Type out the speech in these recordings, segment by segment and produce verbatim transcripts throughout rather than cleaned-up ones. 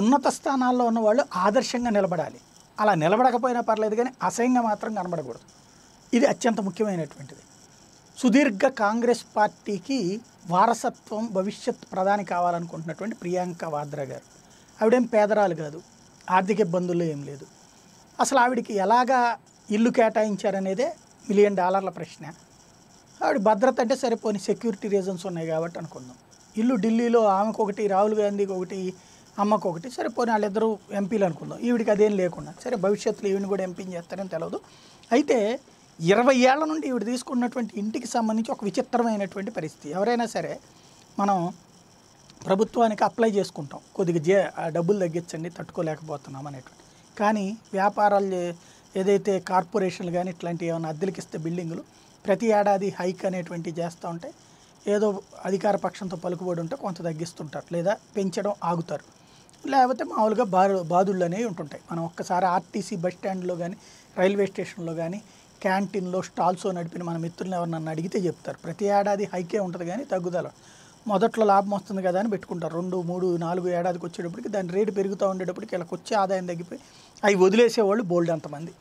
ఉన్నత స్థానాల్లో ఉన్న వాళ్ళు ఆదర్శంగా నిలబడాలి. అలా నిలబడకపోయినా పర్లేదు కానీ అసహ్యంగా మాత్రం కనబడకూడదు. ఇది అత్యంత ముఖ్యమైనటువంటిది. సుదీర్ఘ కాంగ్రెస్ పార్టీకి వారసత్వం భవిష్యత్ ప్రధాని కావాలనుకుంటున్నటువంటి ప్రియాంక వాద్రా గారు, ఆవిడేం పేదరాలు కాదు, ఆర్థిక ఇబ్బందులు ఏం లేదు. అసలు ఆవిడికి ఎలాగా ఇల్లు కేటాయించారనేదే మిలియన్ డాలర్ల ప్రశ్న. ఆవిడ భద్రత అంటే సరిపోని సెక్యూరిటీ రీజన్స్ ఉన్నాయి కాబట్టి అనుకుందాం. ఇల్లు ఢిల్లీలో ఆమెకు ఒకటి, రాహుల్ గాంధీకి ఒకటి, అమ్మకు ఒకటి, సరిపోని వాళ్ళిద్దరూ ఎంపీలు అనుకుందాం. ఈవిడికి అదేం లేకుండా సరే భవిష్యత్తులో ఈవిని కూడా ఎంపీ చేస్తారని తెలియదు. అయితే ఇరవై ఏళ్ల నుండి ఈవిడ తీసుకున్నటువంటి ఇంటికి సంబంధించి ఒక విచిత్రమైనటువంటి పరిస్థితి. ఎవరైనా సరే మనం ప్రభుత్వానికి అప్లై చేసుకుంటాం, కొద్దిగా జే డబ్బులు తగ్గించండి తట్టుకోలేకపోతున్నాం అనేటువంటి. కానీ వ్యాపారాలు ఏదైతే కార్పొరేషన్లు కానీ ఇట్లాంటివి ఏమైనా అద్దెలకి ఇస్తే బిల్డింగులు ప్రతి ఏడాది హైక్ అనేటువంటివి చేస్తూ ఉంటే ఏదో అధికార పక్షంతో పలుకుబడి ఉంటే కొంత తగ్గిస్తుంటారు లేదా పెంచడం ఆగుతారు. లేకపోతే మామూలుగా బా బాధుళ్ళు అనేవి ఉంటుంటాయి. మనం ఒక్కసారి ఆర్టీసీ బస్ స్టాండ్లో కానీ రైల్వే స్టేషన్లో కానీ క్యాంటీన్లో స్టాల్స్ నడిపిన మన మిత్రులను ఎవరు నన్ను అడిగితే చెప్తారు, ప్రతి ఏడాది హైకే ఉంటుంది కానీ తగ్గుదల. మొదట్లో లాభం వస్తుంది కదా అని పెట్టుకుంటారు, రెండు మూడు నాలుగు ఏడాదికి వచ్చేటప్పటికి దాని రేటు పెరుగుతూ ఉండేటప్పటికి వీళ్ళకి వచ్చే ఆదాయం తగ్గిపోయి అవి వదిలేసేవాళ్ళు బోల్డ్ అంతమంది.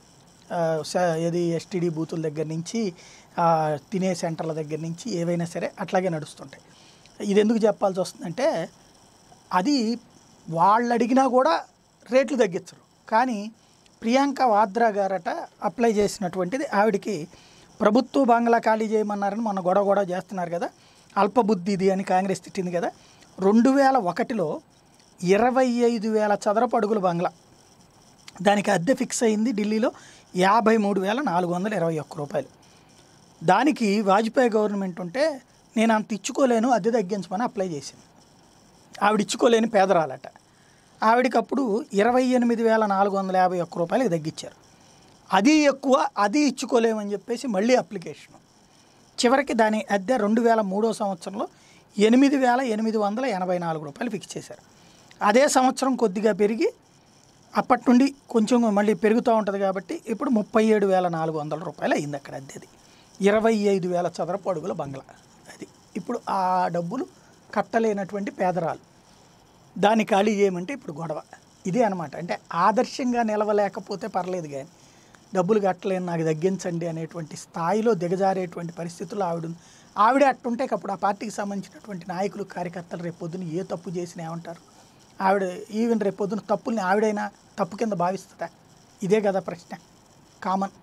ఏది ఎస్టీడీ బూతుల దగ్గర నుంచి తినే సెంటర్ల దగ్గర నుంచి ఏవైనా సరే అట్లాగే నడుస్తుంటాయి. ఇది ఎందుకు చెప్పాల్సి వస్తుందంటే అది వాళ్ళు అడిగినా కూడా రేట్లు తగ్గించరు. కానీ ప్రియాంక వాద్రా గారట అప్లై చేసినటువంటిది, ఆవిడికి ప్రభుత్వ బంగ్లా ఖాళీ చేయమన్నారని మన గొడవ గొడవ చేస్తున్నారు కదా, అల్పబుద్ధిది అని కాంగ్రెస్ తిట్టింది కదా. రెండు వేల ఒకటిలో ఇరవై ఐదు వేల చదరపు అడుగుల బంగ్లా, దానికి అద్దె ఫిక్స్ అయింది ఢిల్లీలో యాభై మూడు వేల నాలుగు వందల ఇరవై ఒక్క రూపాయలు. దానికి వాజ్పేయి గవర్నమెంట్ ఉంటే నేను అంత ఇచ్చుకోలేను అద్దె తగ్గించమని అప్లై చేసింది. ఆవిడ ఇచ్చుకోలేని పేదరాలట. ఆవిడకి అప్పుడు ఇరవై ఎనిమిది వేల నాలుగు వందల యాభై ఒక్క రూపాయలకి తగ్గించారు. అది ఎక్కువ, అది ఇచ్చుకోలేమని చెప్పేసి మళ్ళీ అప్లికేషను. చివరికి దాని అద్దె రెండు వేల మూడో సంవత్సరంలో ఎనిమిది వేల ఎనిమిది వందల ఎనభై నాలుగు రూపాయలు ఫిక్స్ చేశారు. అదే సంవత్సరం కొద్దిగా పెరిగి అప్పటి నుండి కొంచెం మళ్ళీ పెరుగుతూ ఉంటుంది కాబట్టి ఇప్పుడు ముప్పై ఏడు వేల నాలుగు వందల రూపాయలు అయింది అక్కడ అద్దెది. ఇరవై ఐదు వేల చదరపు అడుగుల బంగ్లా అది. ఇప్పుడు ఆ డబ్బులు కట్టలేనటువంటి పేదరాలు, దాన్ని ఖాళీ చేయమంటే ఇప్పుడు గొడవ. ఇదే అనమాట. అంటే ఆదర్శంగా నిలవలేకపోతే పర్లేదు కానీ డబ్బులు కట్టలేని నాకు తగ్గించండి అనేటువంటి స్థాయిలో దిగజారేటువంటి పరిస్థితుల్లో ఆవిడ ఆవిడే అట్టుంటే అప్పుడు ఆ పార్టీకి సంబంధించినటువంటి నాయకులు కార్యకర్తలు రేపొద్దున ఏ తప్పు చేసినా ఏమంటారు? ఆవిడ ఈవెన్ రేపొద్దున తప్పుల్ని ఆవిడైనా తప్పు కింద భావిస్తుందా? ఇదే కదా ప్రశ్న కామన్.